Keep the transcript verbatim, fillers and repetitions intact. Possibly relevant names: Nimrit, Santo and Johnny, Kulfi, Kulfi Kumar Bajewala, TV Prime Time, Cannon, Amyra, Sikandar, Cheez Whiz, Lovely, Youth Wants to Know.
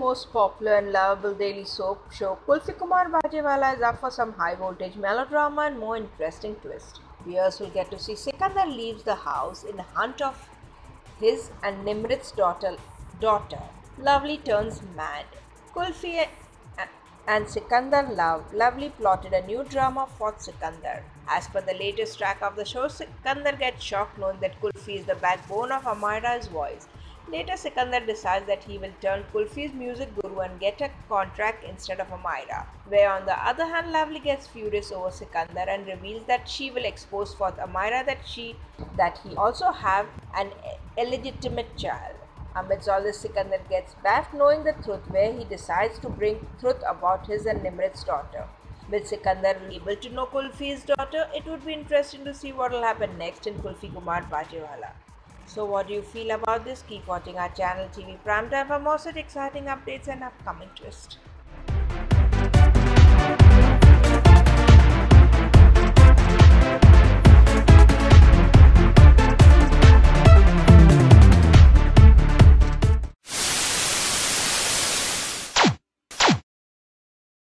most popular and lovable daily soap show, Kulfi Kumar Bajewala is up for some high-voltage melodrama and more interesting twist. Viewers will get to see Sikandar leaves the house in the hunt of his and Nimrit's daughter. daughter. Lovely turns mad. Kulfi and Sikandar love. Lovely plotted a new drama for Sikandar. As per the latest track of the show, Sikandar gets shocked knowing that Kulfi is the backbone of Amyra's voice. Later, Sikandar decides that he will turn Kulfi's music guru and get a contract instead of Amyra. Where on the other hand, Lovely gets furious over Sikandar and reveals that she will expose for Amyra that she that he also have an illegitimate child. Amidst all this, Sikandar gets back knowing the truth, where he decides to bring truth about his and Nimrit's daughter. With Sikandar able to know Kulfi's daughter, it would be interesting to see what will happen next in Kulfi Kumar Bajewala. So what do you feel about this? Keep watching our channel T V Prime Time for more such exciting updates and upcoming twists.